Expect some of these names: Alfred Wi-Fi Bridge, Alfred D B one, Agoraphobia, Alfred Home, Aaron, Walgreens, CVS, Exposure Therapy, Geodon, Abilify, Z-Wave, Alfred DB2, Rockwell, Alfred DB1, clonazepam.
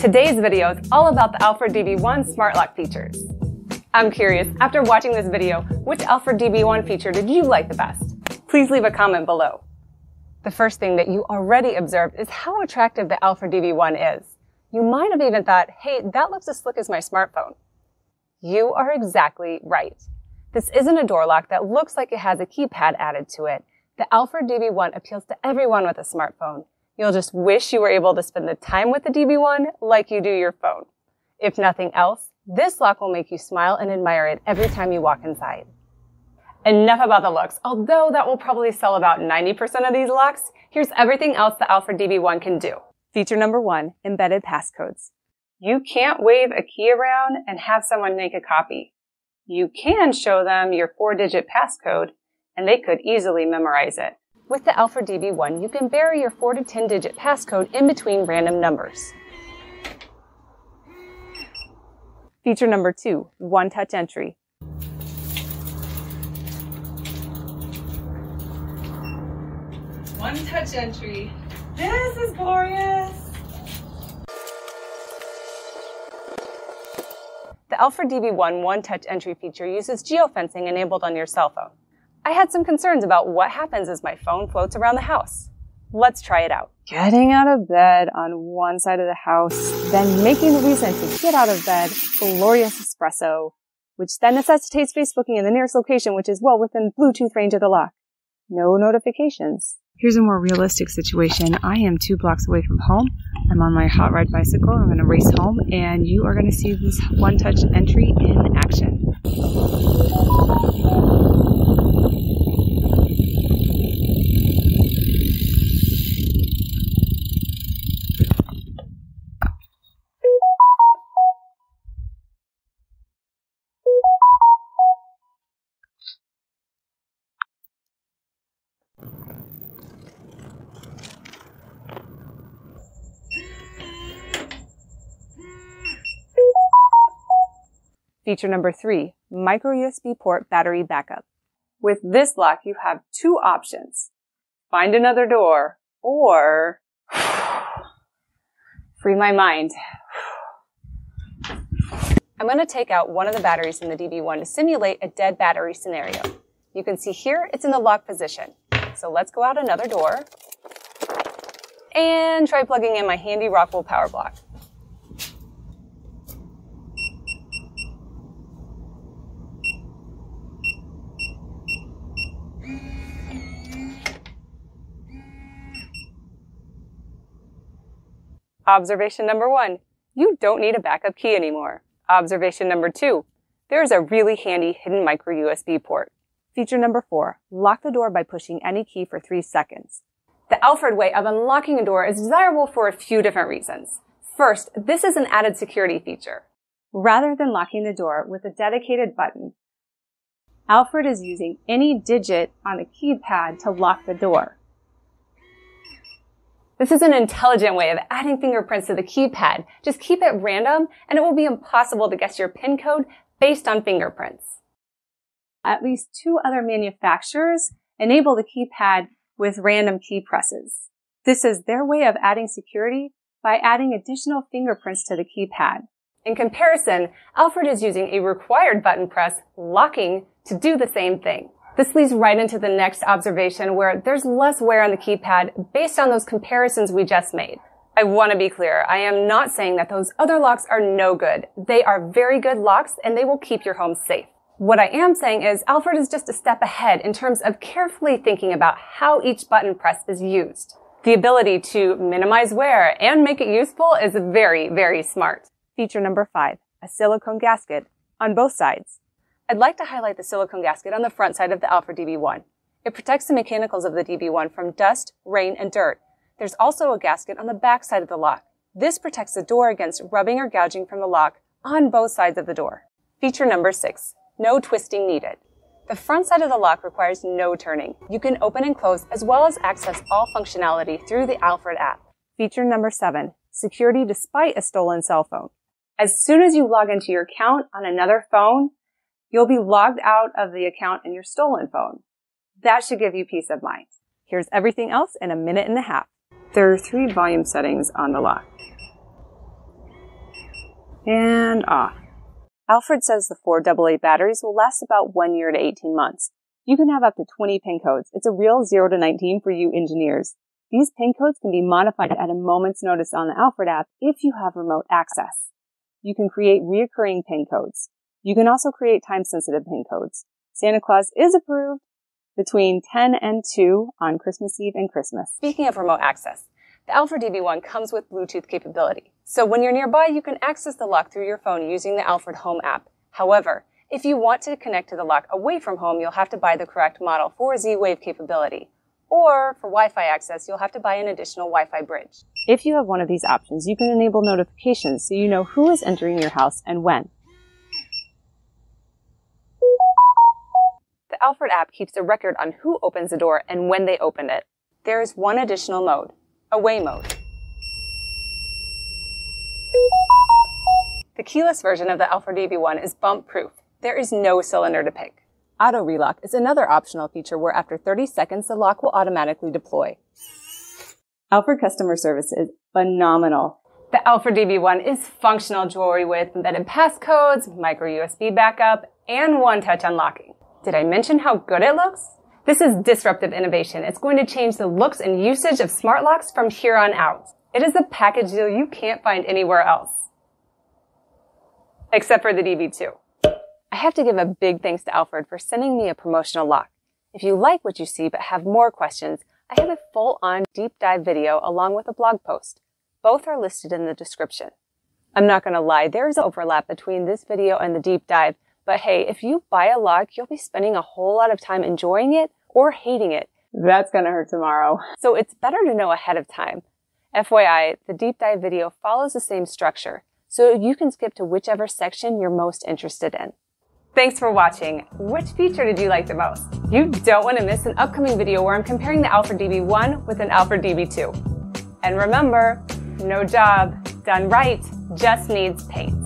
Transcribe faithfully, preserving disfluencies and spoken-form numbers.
Today's video is all about the Alfred D B one smart lock features. I'm curious, after watching this video, which Alfred D B one feature did you like the best? Please leave a comment below. The first thing that you already observed is how attractive the Alfred D B one is. You might have even thought, hey, that looks as slick as my smartphone. You are exactly right. This isn't a door lock that looks like it has a keypad added to it. The Alfred D B one appeals to everyone with a smartphone. You'll just wish you were able to spend the time with the D B one like you do your phone. If nothing else, this lock will make you smile and admire it every time you walk inside. Enough about the looks. Although that will probably sell about ninety percent of these locks, here's everything else the Alfred D B one can do. Feature number one, embedded passcodes. You can't wave a key around and have someone make a copy. You can show them your four-digit passcode, and they could easily memorize it. With the Alfred D B one, you can bury your four to ten digit passcode in between random numbers. Feature number two, one-touch entry. One-touch entry. This is glorious! The Alfred D B one one-touch entry feature uses geofencing enabled on your cell phone. I had some concerns about what happens as my phone floats around the house. Let's try it out. Getting out of bed on one side of the house, then making the reason to get out of bed glorious espresso, which then necessitates Facebooking in the nearest location, which is well within Bluetooth range of the lock. No notifications. Here's a more realistic situation. I am two blocks away from home. I'm on my hot rod bicycle. I'm going to race home, and you are going to see this one-touch entry in action. Feature number three, micro U S B port battery backup. With this lock, you have two options. Find another door or free my mind. I'm going to take out one of the batteries in the D B one to simulate a dead battery scenario. You can see here it's in the lock position. So let's go out another door and try plugging in my handy Rockwell power block. Observation number one, you don't need a backup key anymore. Observation number two, there's a really handy hidden micro U S B port. Feature number four, lock the door by pushing any key for three seconds. The Alfred way of unlocking a door is desirable for a few different reasons. First, this is an added security feature. Rather than locking the door with a dedicated button, Alfred is using any digit on a keypad to lock the door. This is an intelligent way of adding fingerprints to the keypad. Just keep it random, and it will be impossible to guess your PIN code based on fingerprints. At least two other manufacturers enable the keypad with random key presses. This is their way of adding security by adding additional fingerprints to the keypad. In comparison, Alfred is using a required button press, locking, to do the same thing. This leads right into the next observation where there's less wear on the keypad based on those comparisons we just made. I want to be clear, I am not saying that those other locks are no good. They are very good locks and they will keep your home safe. What I am saying is Alfred is just a step ahead in terms of carefully thinking about how each button press is used. The ability to minimize wear and make it useful is very, very smart. Feature number five, a silicone gasket on both sides. I'd like to highlight the silicone gasket on the front side of the Alfred D B one. It protects the mechanicals of the D B one from dust, rain, and dirt. There's also a gasket on the back side of the lock. This protects the door against rubbing or gouging from the lock on both sides of the door. Feature number six, no twisting needed. The front side of the lock requires no turning. You can open and close as well as access all functionality through the Alfred app. Feature number seven, security despite a stolen cell phone. As soon as you log into your account on another phone, you'll be logged out of the account in your stolen phone. That should give you peace of mind. Here's everything else in a minute and a half. There are three volume settings on the lock. and off. Alfred says the four double A batteries will last about one year to eighteen months. You can have up to twenty pin codes. It's a real zero to nineteen for you engineers. These pin codes can be modified at a moment's notice on the Alfred app if you have remote access. You can create reoccurring pin codes. You can also create time-sensitive pin codes. Santa Claus is approved between ten and two on Christmas Eve and Christmas. Speaking of remote access, the Alfred D B one comes with Bluetooth capability. So when you're nearby, you can access the lock through your phone using the Alfred Home app. However, if you want to connect to the lock away from home, you'll have to buy the correct model for Z-Wave capability. Or for Wi-Fi access, you'll have to buy an additional Wi-Fi bridge. If you have one of these options, you can enable notifications so you know who is entering your house and when. The Alfred app keeps a record on who opens the door and when they opened it. There is one additional mode, away mode. The keyless version of the Alfred D B one is bump-proof. There is no cylinder to pick. Auto relock is another optional feature where after thirty seconds, the lock will automatically deploy. Alfred customer service is phenomenal. The Alfred D B one is functional jewelry with embedded passcodes, micro U S B backup, and one-touch unlocking. Did I mention how good it looks? This is disruptive innovation. It's going to change the looks and usage of smart locks from here on out. It is a package deal you can't find anywhere else. Except for the D B two. I have to give a big thanks to Alfred for sending me a promotional lock. If you like what you see but have more questions, I have a full-on deep dive video along with a blog post. Both are listed in the description. I'm not going to lie, there is overlap between this video and the deep dive, but hey, if you buy a lock, you'll be spending a whole lot of time enjoying it or hating it. That's going to hurt tomorrow. So it's better to know ahead of time. F Y I, the deep dive video follows the same structure, so you can skip to whichever section you're most interested in. Thanks for watching. Which feature did you like the most? You don't want to miss an upcoming video where I'm comparing the Alfred D B one with an Alfred D B two. And remember, no job done right just needs paint.